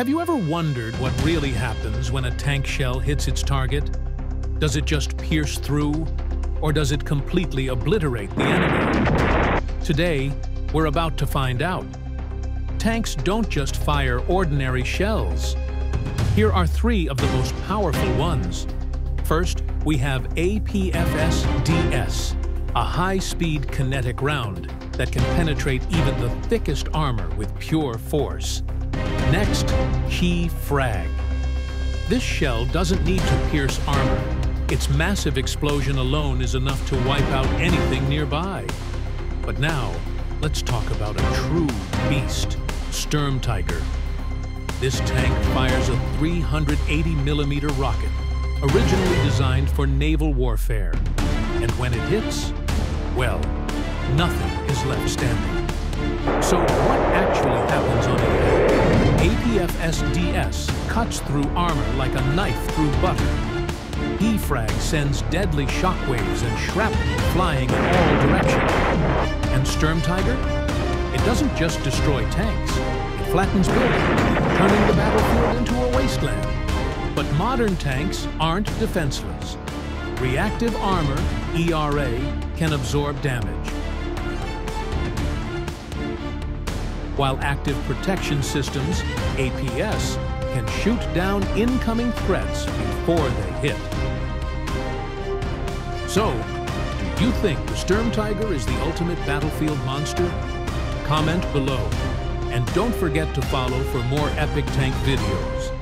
Have you ever wondered what really happens when a tank shell hits its target? Does it just pierce through, or does it completely obliterate the enemy? Today, we're about to find out. Tanks don't just fire ordinary shells. Here are three of the most powerful ones. First, we have APFSDS, a high-speed kinetic round that can penetrate even the thickest armor with pure force. Next, HE-Frag. This shell doesn't need to pierce armor. Its massive explosion alone is enough to wipe out anything nearby. But now, let's talk about a true beast, Sturmtiger. This tank fires a 380mm rocket, originally designed for naval warfare. And when it hits, well, nothing is left standing. So what actually happens on it? APFSDS cuts through armor like a knife through butter. HE-Frag sends deadly shockwaves and shrapnel flying in all directions. And Sturmtiger? It doesn't just destroy tanks, it flattens buildings, turning the battlefield into a wasteland. But modern tanks aren't defenseless. Reactive armor, ERA, can absorb damage, while active protection systems, APS, can shoot down incoming threats before they hit. So, do you think the Sturmtiger is the ultimate battlefield monster? Comment below, and don't forget to follow for more epic tank videos.